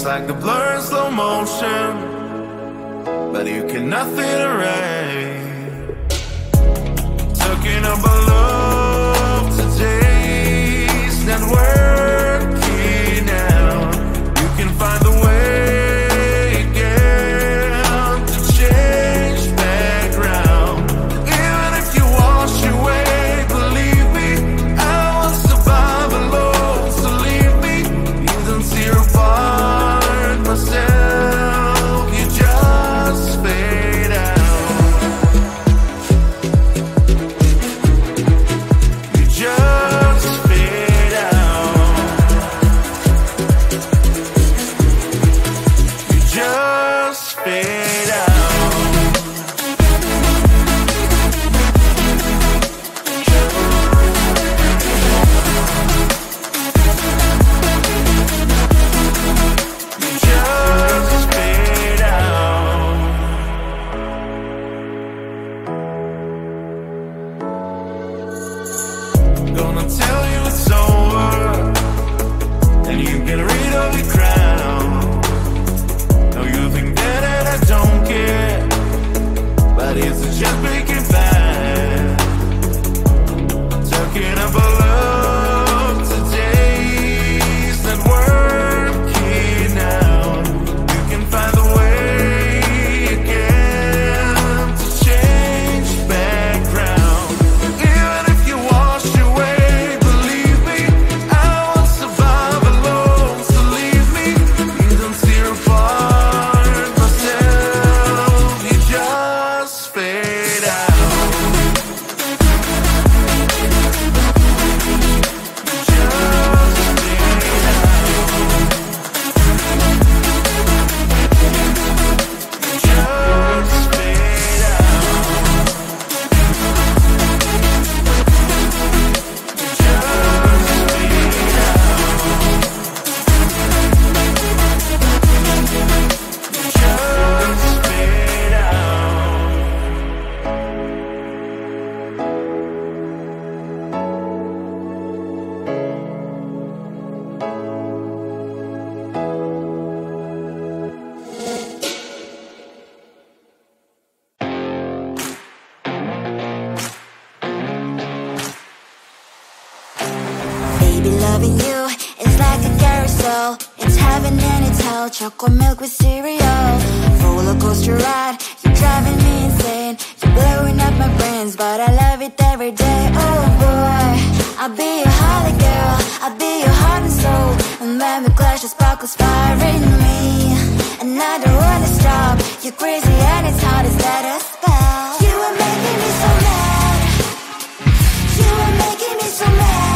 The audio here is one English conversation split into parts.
It's like the blur in slow motion, but you can nothing erase. Talking about love today's not working out. You can find the way again to change back round. Even if you wash away, believe me, I will survive alone. So leave me, you don't see your part. Myself, you just fade out. You just fade out. You just fade out. Gonna tell you it's over, and you get rid of your crown. Now you think that I don't care, but it's just making bad. Talking about love today's not working out. You can find the way again to change background. Even if you wash away, loving you is like a carousel. It's heaven and it's hell. Chocolate milk with cereal. Roller coaster ride. You're driving me insane. You're blowing up my brains, but I love it every day. Oh boy, I'll be your holy girl. I'll be your heart and soul. And when we clash, the sparkles fire in me, and I don't wanna stop. You're crazy and it's hard as that a spell. You are making me so mad. You are making me so mad.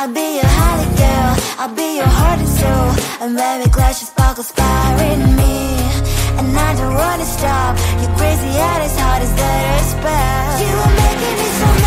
I'll be your heart and soul, and when we clash, your sparkles fire in me, and I don't wanna stop. You're crazy and it's hard as that a spell. You are making me so.